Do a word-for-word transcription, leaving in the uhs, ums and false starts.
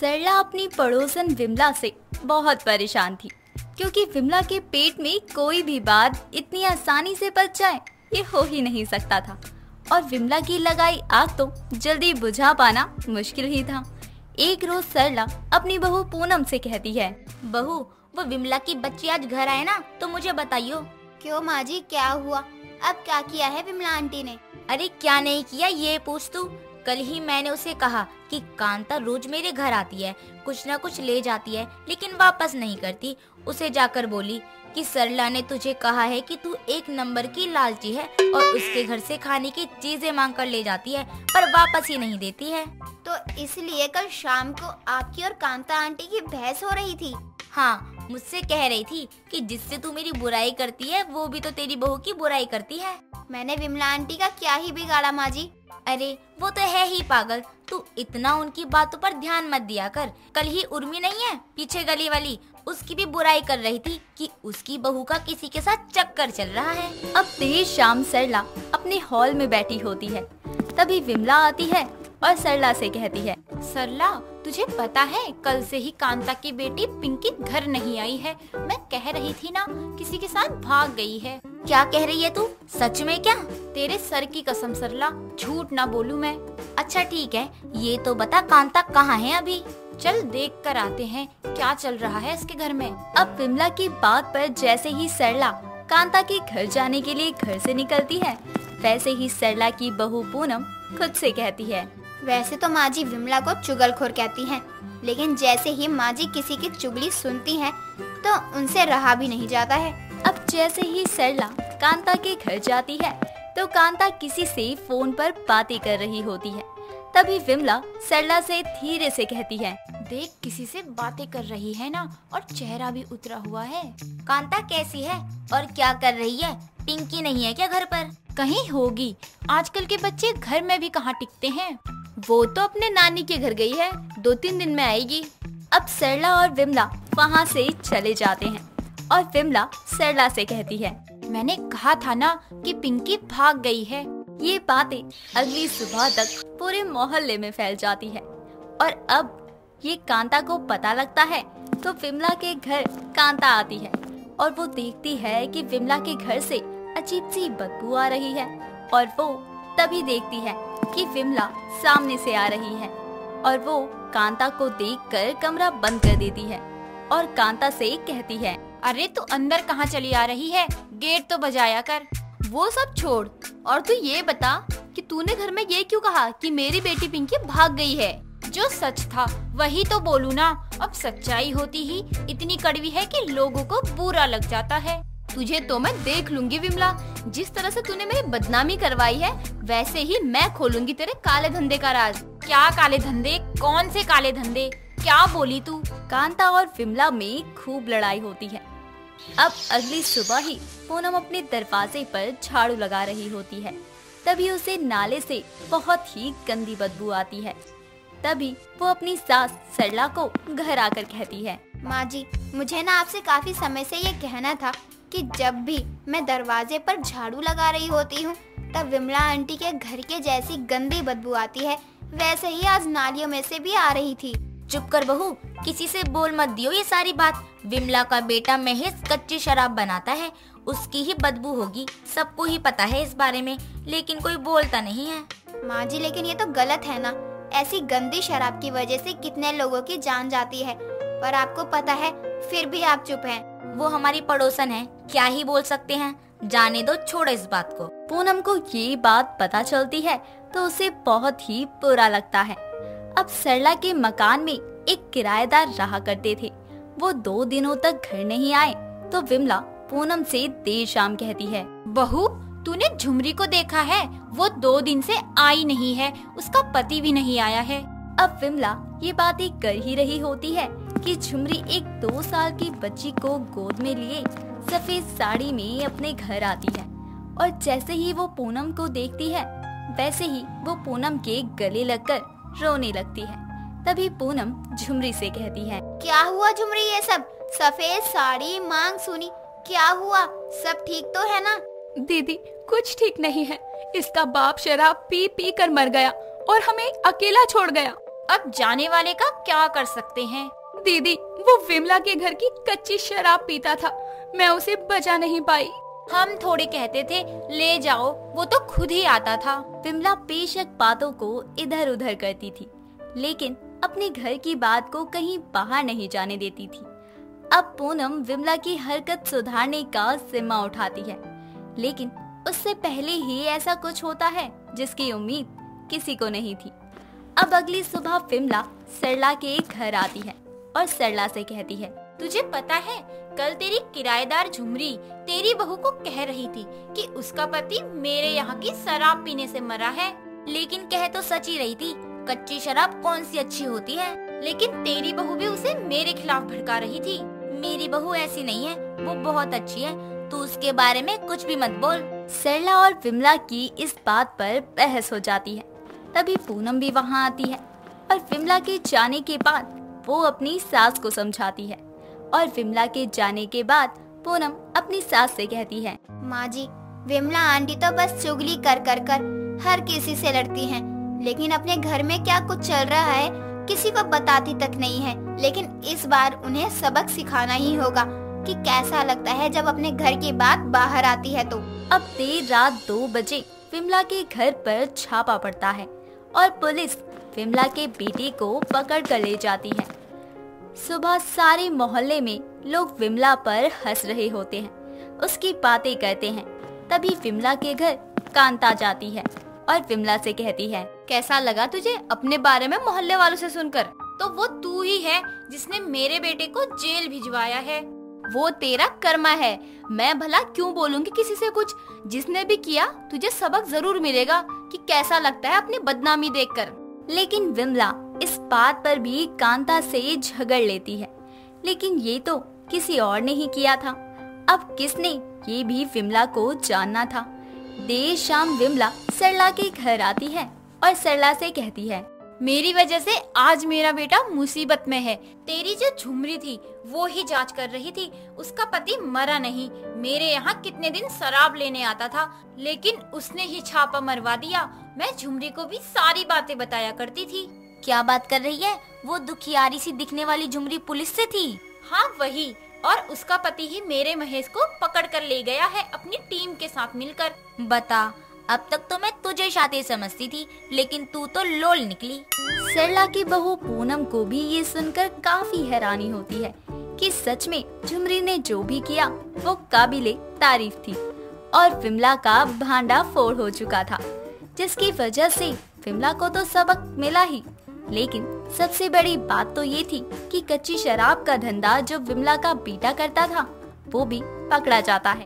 सरला अपनी पड़ोसन विमला से बहुत परेशान थी, क्योंकि विमला के पेट में कोई भी बात इतनी आसानी से पच जाए ये हो ही नहीं सकता था, और विमला की लगाई आग तो जल्दी बुझा पाना मुश्किल ही था। एक रोज सरला अपनी बहू पूनम से कहती है, बहू वो विमला की बच्ची आज घर आए ना तो मुझे बताइयो। क्यों माँ जी क्या हुआ, अब क्या किया है विमला आंटी ने? अरे क्या नहीं किया ये पूछ तू। कल ही मैंने उसे कहा कि कांता रोज मेरे घर आती है, कुछ ना कुछ ले जाती है लेकिन वापस नहीं करती। उसे जाकर बोली कि सरला ने तुझे कहा है कि तू एक नंबर की लालची है और उसके घर से खाने की चीजें मांग कर ले जाती है पर वापस ही नहीं देती है। तो इसलिए कल शाम को आपकी और कांता आंटी की बहस हो रही थी? हाँ, मुझसे कह रही थी कि जिससे तू मेरी बुराई करती है वो भी तो तेरी बहू की बुराई करती है। मैंने विमला आंटी का क्या ही बिगाड़ा माँ जी। अरे वो तो है ही पागल, तू इतना उनकी बातों पर ध्यान मत दिया कर। कल ही उर्मी नहीं है पीछे गली वाली, उसकी भी बुराई कर रही थी कि उसकी बहू का किसी के साथ चक्कर चल रहा है। अब देर शाम सरला अपने हॉल में बैठी होती है, तभी विमला आती है और सरला से कहती है, सरला तुझे पता है कल से ही कांता की बेटी पिंकी घर नहीं आई है, मैं कह रही थी ना किसी के साथ भाग गई है। क्या कह रही है तू, सच में? क्या तेरे सर की कसम सरला, झूठ ना बोलूं मैं। अच्छा ठीक है, ये तो बता कांता कहाँ है अभी? चल देख कर आते हैं क्या चल रहा है इसके घर में। अब विमला की बात पर जैसे ही सरला कांता के घर जाने के लिए घर से निकलती है, वैसे ही सरला की बहू पूनम खुद से कहती है, वैसे तो माँ जी विमला को चुगलखोर कहती हैं, लेकिन जैसे ही माँ जी किसी की चुगली सुनती हैं तो उनसे रहा भी नहीं जाता है। अब जैसे ही सरला कांता के घर जाती है तो कांता किसी से फोन पर बातें कर रही होती है, तभी विमला सरला से धीरे से कहती है, देख किसी से बातें कर रही है ना और चेहरा भी उतरा हुआ है। कांता कैसी है और क्या कर रही है? पिंकी नहीं है क्या घर पर? कहीं होगी, आजकल के बच्चे घर में भी कहाँ टिकते हैं। वो तो अपने नानी के घर गई है, दो तीन दिन में आएगी। अब सरला और विमला वहाँ से चले जाते हैं और विमला सरला से कहती है, मैंने कहा था ना कि पिंकी भाग गई है। ये बातें अगली सुबह तक पूरे मोहल्ले में फैल जाती है और अब ये कांता को पता लगता है तो विमला के घर कांता आती है और वो देखती है कि विमला के घर से अजीब सी बदबू आ रही है, और वो तभी देखती है कि विमला सामने से आ रही है और वो कांता को देखकर कमरा बंद कर देती है और कांता से कहती है, अरे तू अंदर कहाँ चली आ रही है, गेट तो बजाया कर। वो सब छोड़ और तू ये बता कि तूने घर में ये क्यों कहा कि मेरी बेटी पिंकी भाग गई है? जो सच था वही तो बोलू ना। अब सच्चाई होती ही इतनी कड़वी है कि लोगों को बुरा लग जाता है। तुझे तो मैं देख लूंगी विमला, जिस तरह से तूने मेरी बदनामी करवाई है वैसे ही मैं खोलूंगी तेरे काले धंधे का राज। क्या काले धंधे, कौन से काले धंधे, क्या बोली तू? कांता और विमला में खूब लड़ाई होती है। अब अगली सुबह ही पूनम अपने दरवाजे पर झाड़ू लगा रही होती है, तभी उसे नाले से बहुत ही गंदी बदबू आती है। तभी वो अपनी सास सरला को घर आकर कहती है, माँ जी मुझे ना आपसे काफी समय से ये कहना था कि जब भी मैं दरवाजे पर झाड़ू लगा रही होती हूँ तब विमला आंटी के घर के जैसी गंदी बदबू आती है, वैसे ही आज नालियों में से भी आ रही थी। चुप कर बहू, किसी से बोल मत दियो ये सारी बात। विमला का बेटा महेश कच्ची शराब बनाता है, उसकी ही बदबू होगी, सबको ही पता है इस बारे में, लेकिन कोई बोलता नहीं है। माँ जी लेकिन ये तो गलत है ना, ऐसी गंदी शराब की वजह से कितने लोगों की जान जाती है, पर आपको पता है फिर भी आप चुप हैं। वो हमारी पड़ोसन है, क्या ही बोल सकते हैं, जाने दो, छोड़ो इस बात को। पूनम को ये बात पता चलती है तो उसे बहुत ही बुरा लगता है। अब सरला के मकान में एक किराएदार रहा करते थे, वो दो दिनों तक घर नहीं आए तो विमला पूनम से देर शाम कहती है, बहू तूने झुमरी को देखा है? वो दो दिन से आई नहीं है, उसका पति भी नहीं आया है। अब विमला ये बातें कर ही रही होती है कि झुमरी एक दो साल की बच्ची को गोद में लिए सफेद साड़ी में अपने घर आती है और जैसे ही वो पूनम को देखती है वैसे ही वो पूनम के गले लगकर रोने लगती है। तभी पूनम झुमरी से कहती है, क्या हुआ झुमरी, ये सब सफेद साड़ी मांग सुनी, क्या हुआ, सब ठीक तो है ना? दीदी कुछ ठीक नहीं है, इसका बाप शराब पी पी कर मर गया और हमें अकेला छोड़ गया। अब जाने वाले का क्या कर सकते हैं। दीदी, वो विमला के घर की कच्ची शराब पीता था, मैं उसे बचा नहीं पाई। हम थोड़े कहते थे ले जाओ, वो तो खुद ही आता था। विमला बेशक बातों को इधर उधर करती थी, लेकिन अपने घर की बात को कहीं बाहर नहीं जाने देती थी। अब पूनम विमला की हरकत सुधारने का जिम्मा उठाती है, लेकिन उससे पहले ही ऐसा कुछ होता है जिसकी उम्मीद किसी को नहीं थी। अब अगली सुबह विमला सरला के घर आती है और सरला से कहती है, तुझे पता है कल तेरी किराएदार झुमरी तेरी बहू को कह रही थी कि उसका पति मेरे यहाँ की शराब पीने से मरा है, लेकिन कह तो सच ही रही थी। कच्ची शराब कौन सी अच्छी होती है, लेकिन तेरी बहू भी उसे मेरे खिलाफ भड़का रही थी। मेरी बहू ऐसी नहीं है, वो बहुत अच्छी है, तू उसके बारे में कुछ भी मत बोल। सरला और विमला की इस बात पर बहस हो जाती है। तभी पूनम भी वहाँ आती है और विमला के जाने के बाद वो अपनी सास को समझाती है। और विमला के जाने के बाद पूनम अपनी सास से कहती है, माँ जी, विमला आंटी तो बस चुगली कर कर कर हर किसी से लड़ती है, लेकिन अपने घर में क्या कुछ चल रहा है किसी को बताती तक नहीं है। लेकिन इस बार उन्हें सबक सिखाना ही होगा कि कैसा लगता है जब अपने घर की बात बाहर आती है। तो अब देर रात दो बजे विमला के घर पर छापा पड़ता है और पुलिस विमला के बेटे को पकड़ कर ले जाती है। सुबह सारे मोहल्ले में लोग विमला पर हंस रहे होते हैं, उसकी बातें करते हैं। तभी विमला के घर कांता जाती है और विमला से कहती है, कैसा लगा तुझे अपने बारे में मोहल्ले वालों से सुनकर? तो वो तू ही है जिसने मेरे बेटे को जेल भिजवाया है। वो तेरा कर्मा है, मैं भला क्यों बोलूँगी किसी से कुछ। जिसने भी किया तुझे सबक जरूर मिलेगा कि कैसा लगता है अपनी बदनामी देखकर। लेकिन विमला इस बात पर भी कांता से झगड़ लेती है, लेकिन ये तो किसी और ने ही किया था, अब किसने ये भी विमला को जानना था। देर शाम विमला सरला के घर आती है और सरला से कहती है, मेरी वजह से आज मेरा बेटा मुसीबत में है। तेरी जो झुमरी थी वो ही जांच कर रही थी, उसका पति मरा नहीं। मेरे यहाँ कितने दिन शराब लेने आता था, लेकिन उसने ही छापा मरवा दिया। मैं झुमरी को भी सारी बातें बताया करती थी। क्या बात कर रही है? वो दुखियारी सी दिखने वाली झुमरी पुलिस से थी? हाँ वही, और उसका पति ही मेरे महेश को पकड़ कर ले गया है अपनी टीम के साथ मिलकर। बता, अब तक तो मैं तुझे शातिर समझती थी, लेकिन तू तो लोल निकली। सरला की बहू पूनम को भी ये सुनकर काफी हैरानी होती है कि सच में झुमरी ने जो भी किया वो काबिले तारीफ थी। और विमला का भांडा फोड़ हो चुका था, जिसकी वजह से विमला को तो सबक मिला ही, लेकिन सबसे बड़ी बात तो ये थी कि कच्ची शराब का धंधा जो विमला का बेटा करता था वो भी पकड़ा जाता है।